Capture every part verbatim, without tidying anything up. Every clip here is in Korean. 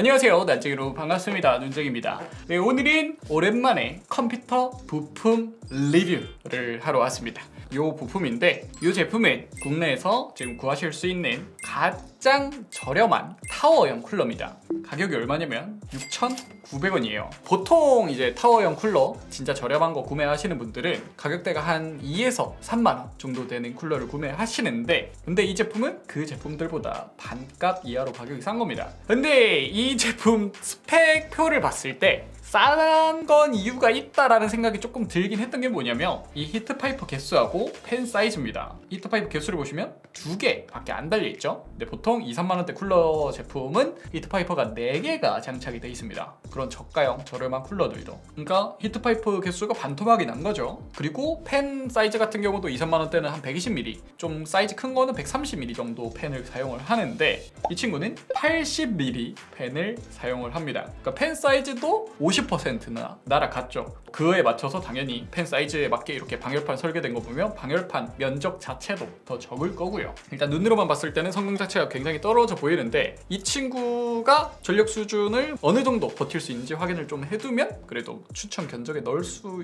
안녕하세요, 난쟁이 여러분 반갑습니다. 눈쟁입니다. 네, 오늘은 오랜만에 컴퓨터 부품 리뷰를 하러 왔습니다. 요 부품인데, 이 제품은 국내에서 지금 구하실 수 있는 가장 저렴한 타워형 쿨러입니다. 가격이 얼마냐면 육천구백 원이에요. 보통 이제 타워형 쿨러 진짜 저렴한 거 구매하시는 분들은 가격대가 한 이에서 삼만 원 정도 되는 쿨러를 구매하시는데, 근데 이 제품은 그 제품들보다 반값 이하로 가격이 싼 겁니다. 근데 이 제품 스펙표를 봤을 때 싼 건 이유가 있다라는 생각이 조금 들긴 했던 게 뭐냐면, 이 히트파이프 개수하고 팬 사이즈입니다. 히트파이프 개수를 보시면 두 개밖에 안 달려있죠. 근데 보통 이, 삼만 원대 쿨러 제품은 히트파이프가 네 개가 장착이 돼 있습니다. 그런 저가형 저렴한 쿨러들도. 그러니까 히트파이프 개수가 반토막이 난 거죠. 그리고 팬 사이즈 같은 경우도 이, 삼만 원대는 한 백이십 밀리미터, 좀 사이즈 큰 거는 백삼십 밀리미터 정도 팬을 사용을 하는데, 이 친구는 팔십 밀리미터 팬을 사용을 합니다. 그러니까 팬 사이즈도 오십 퍼센트나 날아갔죠. 그에 맞춰서 당연히 팬 사이즈에 맞게 이렇게 방열판 설계된 거 보면 방열판 면적 자체도 더 적을 거고요. 일단 눈으로만 봤을 때는 성능 자체가 굉장히 떨어져 보이는데, 이 친구가 전력 수준을 어느 정도 버틸 수 있는지 확인을 좀 해두면 그래도 추천 견적에 넣을 수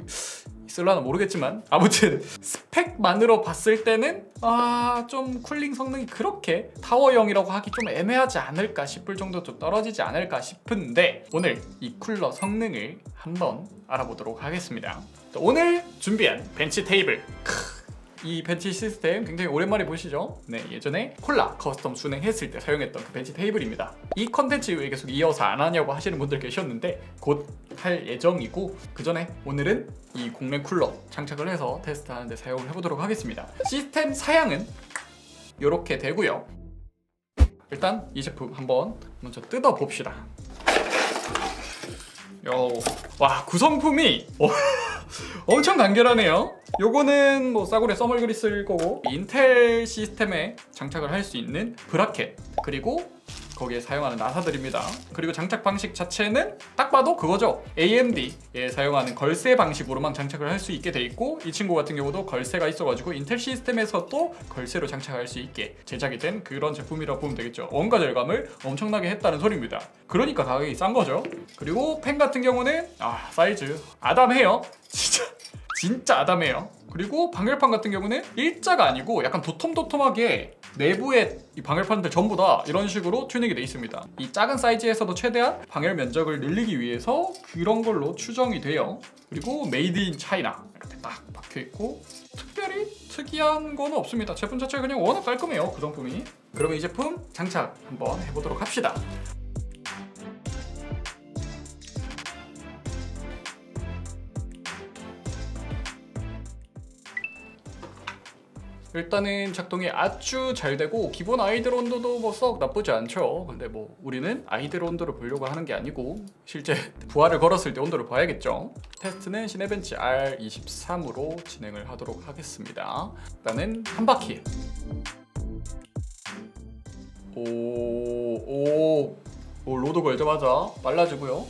있을라나 모르겠지만, 아무튼 스펙만으로 봤을 때는 아 좀 쿨링 성능이 그렇게 타워형이라고 하기 좀 애매하지 않을까 싶을 정도 좀 떨어지지 않을까 싶은데, 오늘 이 쿨러 성능을 한번 알아보도록 하겠습니다. 오늘 준비한 벤치 테이블, 이 벤치 시스템 굉장히 오랜만에 보시죠? 네, 예전에 콜라 커스텀 순행했을 때 사용했던 그 벤치 테이블입니다. 이 컨텐츠 왜 계속 이어서 안 하냐고 하시는 분들 계셨는데 곧 할 예정이고, 그 전에 오늘은 이 공랭 쿨러 장착을 해서 테스트하는데 사용을 해보도록 하겠습니다. 시스템 사양은 이렇게 되고요. 일단 이 제품 한번 먼저 뜯어봅시다. 요, 와, 구성품이 엄청 간결하네요. 요거는 뭐 싸구려 써멀그리 쓸 거고, 인텔 시스템에 장착을 할 수 있는 브라켓, 그리고 거기에 사용하는 나사들입니다. 그리고 장착 방식 자체는 딱 봐도 그거죠. 에이엠디에 사용하는 걸쇠 방식으로만 장착을 할 수 있게 돼 있고, 이 친구 같은 경우도 걸쇠가 있어가지고 인텔 시스템에서도 걸쇠로 장착할 수 있게 제작이 된 그런 제품이라고 보면 되겠죠. 원가 절감을 엄청나게 했다는 소리입니다. 그러니까 가격이 싼 거죠. 그리고 펜 같은 경우는 아 사이즈 아담해요. 진짜 진짜 아담해요. 그리고 방열판 같은 경우는 일자가 아니고 약간 도톰도톰하게 내부의 이 방열판들 전부 다 이런 식으로 튜닝이 돼 있습니다. 이 작은 사이즈에서도 최대한 방열 면적을 늘리기 위해서 그런 걸로 추정이 돼요. 그리고 메이드 인 차이나 이렇게 딱 박혀있고, 특별히 특이한 건 없습니다. 제품 자체가 그냥 워낙 깔끔해요, 구성품이. 그러면 이 제품 장착 한번 해보도록 합시다. 일단은 작동이 아주 잘 되고, 기본 아이들 온도도 뭐 썩 나쁘지 않죠. 근데 뭐 우리는 아이들 온도를 보려고 하는 게 아니고 실제 부하를 걸었을 때 온도를 봐야겠죠. 테스트는 시네벤치 알 이십삼으로 진행을 하도록 하겠습니다. 일단은 한 바퀴. 오, 오, 오, 로드 걸자마자 빨라지고요.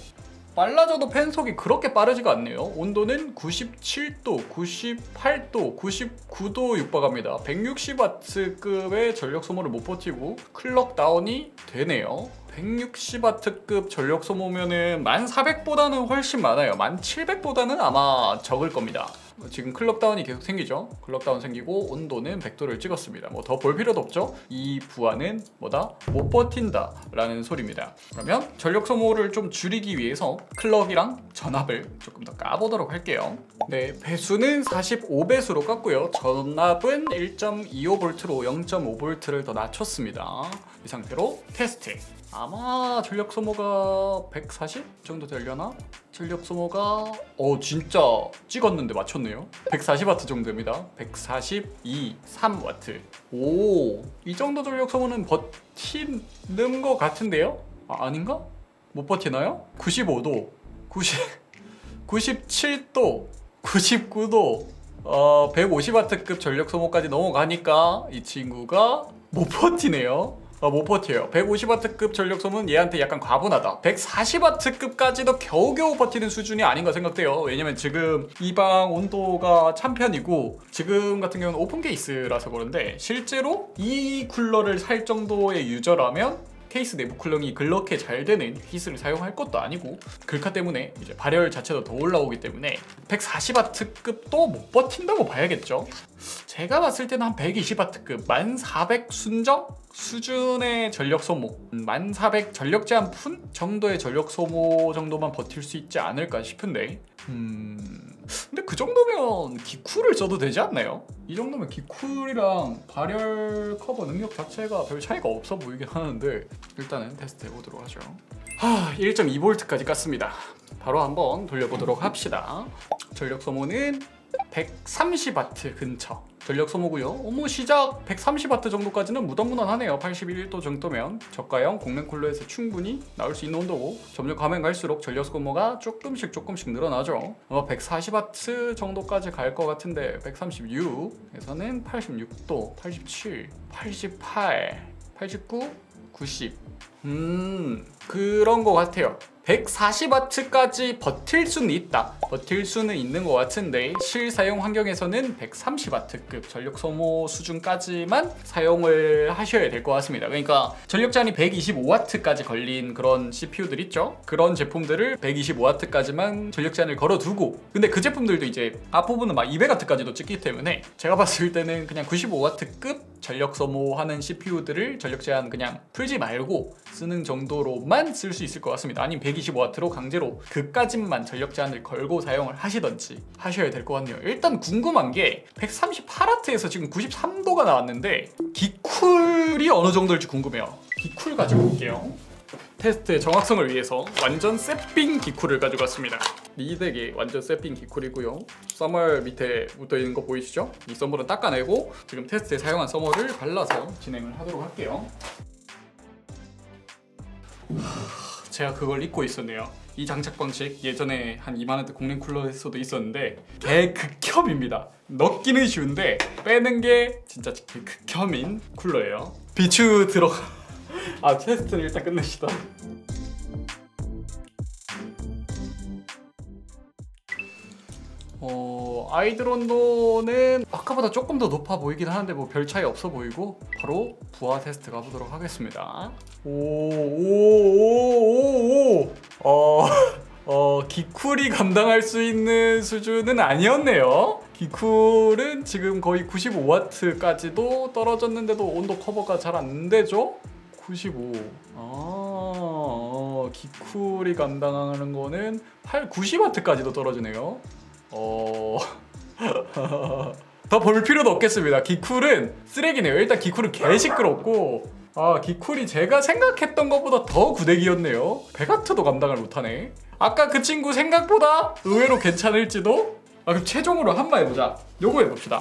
빨라져도 팬 속이 그렇게 빠르지가 않네요. 온도는 구십칠 도, 구십팔 도, 구십구 도 육박합니다. 백육십 와트급의 전력 소모를 못 버티고 클럭 다운이 되네요. 백육십 와트급 전력 소모면은 만 사백보다는 훨씬 많아요. 만 칠백보다는 아마 적을 겁니다. 지금 클럭다운이 계속 생기죠. 클럭다운 생기고 온도는 백 도를 찍었습니다. 뭐 더 볼 필요도 없죠. 이 부하는 뭐다? 못 버틴다 라는 소리입니다. 그러면 전력 소모를 좀 줄이기 위해서 클럭이랑 전압을 조금 더 까보도록 할게요. 네, 배수는 사십오 배수로 깠고요. 전압은 일 점 이오 볼트로 영 점 오 볼트를 더 낮췄습니다. 이 상태로 테스트. 아마 전력 소모가 백사십 정도 되려나? 전력 소모가 어 진짜 찍었는데 맞췄네요. 백사십 와트 정도 됩니다. 백사십이, 삼 와트. 오, 이 정도 전력 소모는 버티는 것 같은데요? 아, 아닌가? 못 버티나요? 구십오 도, 구십, 구십칠 도, 구십구 도, 어, 백오십 와트급 전력 소모까지 넘어가니까 이 친구가 못 버티네요. 어, 못 버텨요. 백오십 와트급 전력 소모는 얘한테 약간 과분하다. 백사십 와트급까지도 겨우겨우 버티는 수준이 아닌가 생각돼요. 왜냐면 지금 이 방 온도가 찬 편이고, 지금 같은 경우는 오픈 케이스라서 그런데 실제로 이 쿨러를 살 정도의 유저라면 케이스 내부 쿨링이 그렇게 잘 되는 히스를 사용할 것도 아니고 글카 때문에 이제 발열 자체도 더 올라오기 때문에 백사십 와트급도 못 버틴다고 봐야겠죠. 제가 봤을 때는 한 백이십 와트급 만 사백 순정 수준의 전력 소모, 만 사백 전력 제한 푼 정도의 전력 소모 정도만 버틸 수 있지 않을까 싶은데, 음... 근데 그 정도면 기쿨을 써도 되지 않나요? 이 정도면 기쿨이랑 발열 커버 능력 자체가 별 차이가 없어 보이긴 하는데 일단은 테스트 해보도록 하죠. 하, 일 점 이 볼트까지 깠습니다. 바로 한번 돌려보도록 합시다. 전력 소모는 백삼십 와트 근처 전력 소모고요. 어머, 시작 백삼십 와트 정도까지는 무던무던하네요. 팔십일 도 정도면 저가형 공랭쿨러에서 충분히 나올 수 있는 온도고, 점점 가면 갈수록 전력 소모가 조금씩 조금씩 늘어나죠. 어, 백사십 와트 정도까지 갈 것 같은데 백삼십육에서는 팔십육 도, 팔십칠, 팔십팔, 팔십구, 구십, 음... 그런 것 같아요. 백사십 와트까지 버틸 수는 있다, 버틸 수는 있는 것 같은데 실사용 환경에서는 백삼십 와트급 전력 소모 수준까지만 사용을 하셔야 될 것 같습니다. 그러니까 전력 제한이 백이십오 와트까지 걸린 그런 씨피유들 있죠? 그런 제품들을 백이십오 와트까지만 전력 제한을 걸어두고, 근데 그 제품들도 이제 앞부분은 막 이백 와트까지도 찍기 때문에 제가 봤을 때는 그냥 구십오 와트급 전력 소모하는 씨피유들을 전력 제한 그냥 풀지 말고 쓰는 정도로만 쓸 수 있을 것 같습니다. 아니면 백이십오 와트로 강제로 그까짓만 전력 제한을 걸고 사용을 하시던지 하셔야 될 것 같네요. 일단 궁금한 게 백삼십팔 와트에서 지금 구십삼 도가 나왔는데 기쿨이 어느 정도일지 궁금해요. 기쿨 가져올게요. 테스트의 정확성을 위해서 완전 새삥 기쿨을 가져갔습니다. 리덱이 완전 새삥 기쿨이고요. 써멀 밑에 묻어있는 거 보이시죠? 이 써멀은 닦아내고 지금 테스트에 사용한 써멀을 발라서 진행을 하도록 할게요. 제가 그걸 잊고 있었네요. 이 장착 방식 예전에 한 이만 원대 공랭쿨러에서도 있었는데 개극혐입니다. 넣기는 쉬운데 빼는 게 진짜 극혐인 쿨러예요. 비추 들어가... 아, 테스트는 일단 끝냅시다. 어... 아이들 온도는 아까보다 조금 더 높아 보이긴 하는데 뭐 별 차이 없어 보이고 바로 부하 테스트 가보도록 하겠습니다. 오오오오오 어... 어... 기쿨이 감당할 수 있는 수준은 아니었네요. 기쿨은 지금 거의 구십오 와트까지도 떨어졌는데도 온도 커버가 잘 안 되죠? 구십오... 아... 기쿨이 감당하는 거는 팔, 구십 와트까지도 떨어지네요. 어... 더 볼 필요도 없겠습니다. 기쿨은 쓰레기네요. 일단 기쿨은 개 시끄럽고, 아, 기쿨이 제가 생각했던 것보다 더 구데기였네요. 백 와트도 감당을 못하네. 아까 그 친구 생각보다 의외로 괜찮을지도? 아, 그럼 최종으로 한번 해보자. 요거 해봅시다.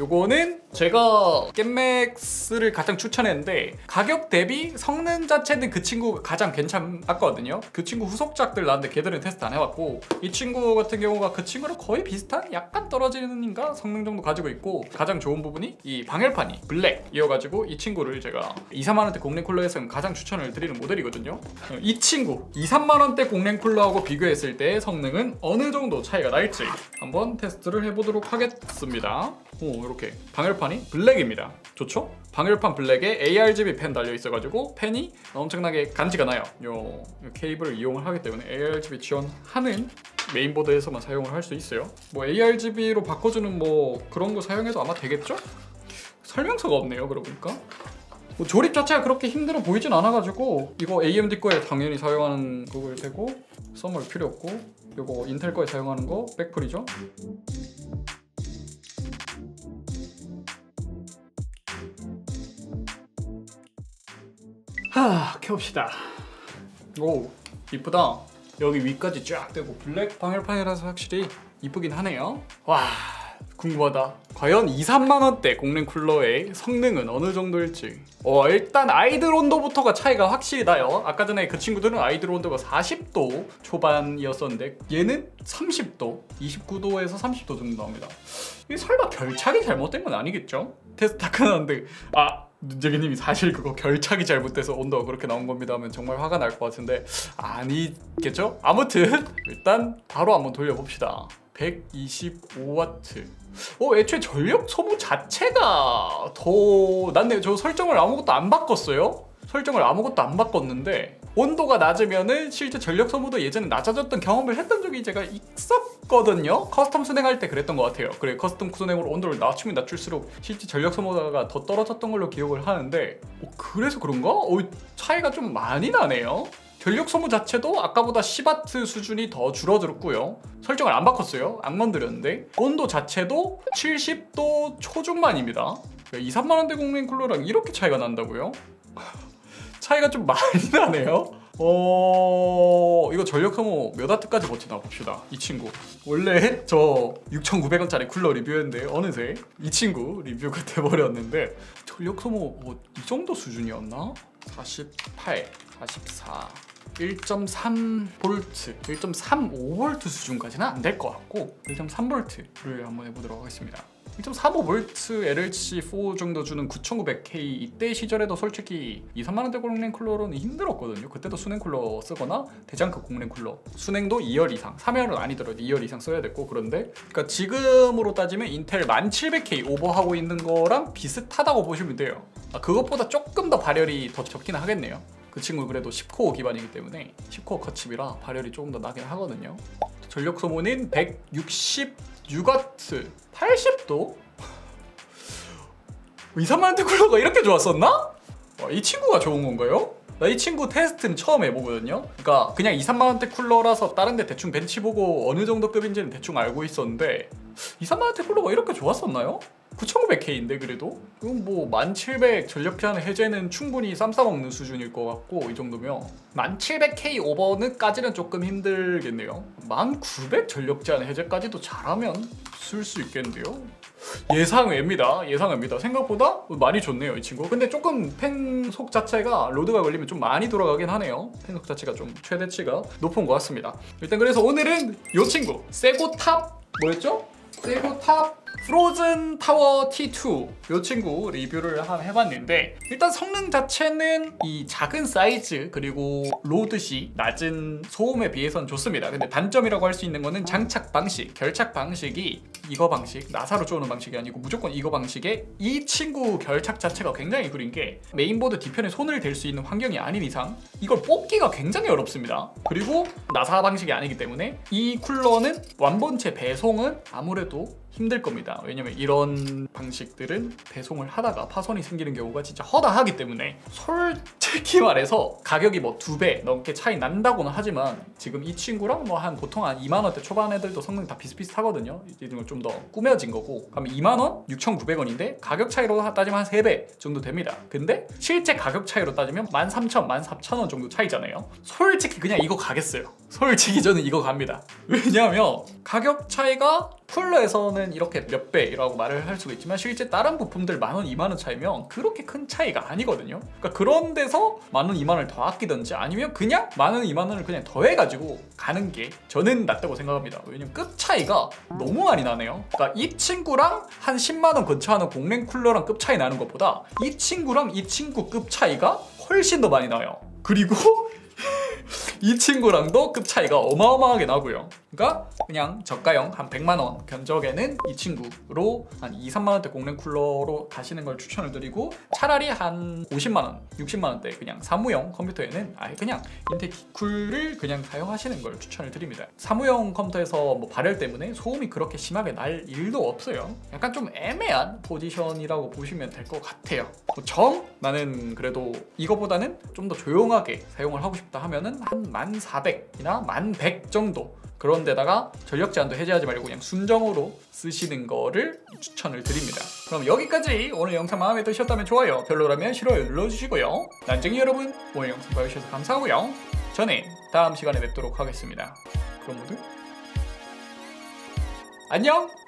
요거는 제가 겜맥스를 가장 추천했는데 가격 대비 성능 자체는 그 친구가 가장 괜찮았거든요. 그 친구 후속작들 나왔는데 걔들은 테스트 안 해봤고, 이 친구 같은 경우가 그 친구랑 거의 비슷한 약간 떨어지는인가 성능 정도 가지고 있고, 가장 좋은 부분이 이 방열판이 블랙이어가지고 이 친구를 제가 이, 삼만 원대 공랭쿨러에서는 가장 추천을 드리는 모델이거든요. 이 친구 이, 삼만 원대 공랭쿨러하고 비교했을 때 성능은 어느 정도 차이가 날지 한번 테스트를 해보도록 하겠습니다. 오, 이렇게 방열판이 블랙입니다. 좋죠? 방열판 블랙에 에이알지비 펜 달려있어가지고 펜이 엄청나게 간지가 나요. 요 케이블을 이용을 하기 때문에 에이알지비 지원하는 메인보드에서만 사용을 할 수 있어요. 뭐 에이알지비로 바꿔주는 뭐 그런 거 사용해도 아마 되겠죠? 설명서가 없네요. 그러고 보니까 뭐 조립 자체가 그렇게 힘들어 보이진 않아가지고 이거 에이엠디 거에 당연히 사용하는 그걸 되고, 써멀 필요 없고, 요거 인텔 거에 사용하는 거 백풀이죠? 하, 켜봅시다. 오, 이쁘다. 여기 위까지 쫙 되고 블랙 방열판이라서 확실히 이쁘긴 하네요. 와, 궁금하다. 과연 이, 삼만 원대 공랭쿨러의 성능은 어느 정도일지. 어, 일단 아이들 온도부터가 차이가 확실히 나요. 아까 전에 그 친구들은 아이들 온도가 사십 도 초반이었었는데 얘는 삼십 도, 이십구 도에서 삼십 도 정도 나옵니다. 이게 설마 결착이 잘못된 건 아니겠죠? 테스트 다 끝났는데, 아, 눈재기님이 사실 그거 결착이 잘못돼서 온도가 그렇게 나온 겁니다 하면 정말 화가 날 것 같은데 아니겠죠? 아무튼 일단 바로 한번 돌려봅시다. 백이십오 와트. 어, 애초에 전력 소모 자체가 더 낮네요. 저 설정을 아무것도 안 바꿨어요? 설정을 아무것도 안 바꿨는데 온도가 낮으면은 실제 전력 소모도 예전에 낮아졌던 경험을 했던 적이 제가 있었거든요. 커스텀 순행할 때 그랬던 것 같아요. 그래, 커스텀 순행으로 온도를 낮추면 낮출수록 실제 전력 소모가 더 떨어졌던 걸로 기억을 하는데, 어, 그래서 그런가? 어, 차이가 좀 많이 나네요. 전력 소모 자체도 아까보다 십 와트 수준이 더 줄어들었고요. 설정을 안 바꿨어요. 안 건드렸는데 온도 자체도 칠십 도 초중반입니다. 이, 삼만 원대 국민 쿨러랑 이렇게 차이가 난다고요? 차이가 좀 많이 나네요. 어... 이거 전력 소모 몇 와트까지 버티나 봅시다. 이 친구 원래 저 육천구백 원짜리 쿨러 리뷰했는데 어느새 이 친구 리뷰가 돼버렸는데, 전력 소모 뭐 이 정도 수준이었나? 사십팔, 사십사, 일 점 삼 볼트, 일 점 삼오 볼트 수준까지는 안 될 것 같고 일 점 삼 볼트를 한번 해보도록 하겠습니다. 일 점 삼오 볼트 엘엘씨 사 정도 주는 구천구백 케이, 이때 시절에도 솔직히 이, 삼만 원대 공랭쿨러로는 힘들었거든요. 그때도 수냉쿨러 쓰거나 대장급 공랭쿨러, 수냉도 이 열 이상, 삼 열은 아니더라도 이 열 이상 써야 됐고. 그런데 그러니까 지금으로 따지면 인텔 만 칠백 케이 오버하고 있는 거랑 비슷하다고 보시면 돼요. 아, 그것보다 조금 더 발열이 더 적긴 하겠네요. 그 친구 그래도 십 코어 기반이기 때문에 십 코어 컷칩이라 발열이 조금 더 나긴 하거든요. 전력 소모는 백육십육 와트, 팔십 도? 이, 삼만 원대 쿨러가 이렇게 좋았었나? 와, 이 친구가 좋은 건가요? 나 이 친구 테스트는 처음 해보거든요. 그러니까 그냥 이, 삼만 원대 쿨러라서 다른 데 대충 벤치 보고 어느 정도 급인지는 대충 알고 있었는데 이, 삼만 원대 쿨러가 이렇게 좋았었나요? 구천구백 케이인데 그래도? 그럼 뭐 만 칠백 전력 제한 해제는 충분히 쌈싸먹는 수준일 것 같고, 이 정도면 만 칠백 케이 오버는까지는 조금 힘들겠네요. 만 구백 전력 제한 해제까지도 잘하면 쓸 수 있겠는데요? 예상외입니다. 예상외입니다. 생각보다 많이 좋네요, 이 친구. 근데 조금 팬속 자체가 로드가 걸리면 좀 많이 돌아가긴 하네요. 팬속 자체가 좀 최대치가 높은 것 같습니다. 일단 그래서 오늘은 이 친구 세고탑 뭐였죠? 세고탑 프로즌 타워 티 투, 이 친구 리뷰를 한 해봤는데, 일단 성능 자체는 이 작은 사이즈 그리고 로드시 낮은 소음에 비해선 좋습니다. 근데 단점이라고 할 수 있는 거는 장착 방식, 결착 방식이 이거 방식, 나사로 쪼는 방식이 아니고 무조건 이거 방식에, 이 친구 결착 자체가 굉장히 구린 게 메인보드 뒤편에 손을 댈 수 있는 환경이 아닌 이상 이걸 뽑기가 굉장히 어렵습니다. 그리고 나사 방식이 아니기 때문에 이 쿨러는 완본체 배송은 아무래도 힘들 겁니다. 왜냐면 이런 방식들은 배송을 하다가 파손이 생기는 경우가 진짜 허다하기 때문에, 솔직히 말해서 가격이 뭐 두 배 넘게 차이 난다고는 하지만 지금 이 친구랑 뭐 한 보통 한 이만 원대 초반 애들도 성능 다 비슷비슷하거든요. 이건 좀 더 꾸며진 거고. 그러면 이만 원? 육천구백 원인데 가격 차이로 따지면 한 세 배 정도 됩니다. 근데 실제 가격 차이로 따지면 만 삼천, 만 사천 원 정도 차이잖아요. 솔직히 그냥 이거 가겠어요. 솔직히 저는 이거 갑니다. 왜냐면 가격 차이가 쿨러에서는 이렇게 몇 배라고 말을 할 수가 있지만 실제 다른 부품들 만 원, 이만 원 차이면 그렇게 큰 차이가 아니거든요. 그러니까 그런 데서 만 원, 이만 원을 더 아끼든지 아니면 그냥 만 원, 이만 원을 그냥 더해가지고 가는 게 저는 낫다고 생각합니다. 왜냐면 급 차이가 너무 많이 나네요. 그러니까 이 친구랑 한 십만 원 근처하는 공랭 쿨러랑 급 차이 나는 것보다 이 친구랑 이 친구 급 차이가 훨씬 더 많이 나요. 그리고 이 친구랑도 급 차이가 어마어마하게 나고요. 그러니까 그냥 저가형 한 백만 원 견적에는 이 친구로 한 이, 삼만 원대 공랭 쿨러로 가시는 걸 추천을 드리고, 차라리 한 오십만 원, 육십만 원대 그냥 사무용 컴퓨터에는 아예 그냥 인텔 기쿨을 그냥 사용하시는 걸 추천을 드립니다. 사무용 컴퓨터에서 뭐 발열 때문에 소음이 그렇게 심하게 날 일도 없어요. 약간 좀 애매한 포지션이라고 보시면 될 것 같아요. 정? 나는 그래도 이거보다는 좀 더 조용하게 사용을 하고 싶다 하면은 한 만 사백이나 만 백 정도, 그런 데다가 전력 제한도 해제하지 말고 그냥 순정으로 쓰시는 거를 추천을 드립니다. 그럼 여기까지. 오늘 영상 마음에 드셨다면 좋아요, 별로라면 싫어요 눌러주시고요. 난쟁이 여러분, 오늘 영상 봐주셔서 감사하고요. 저는 다음 시간에 뵙도록 하겠습니다. 그럼 모두 안녕!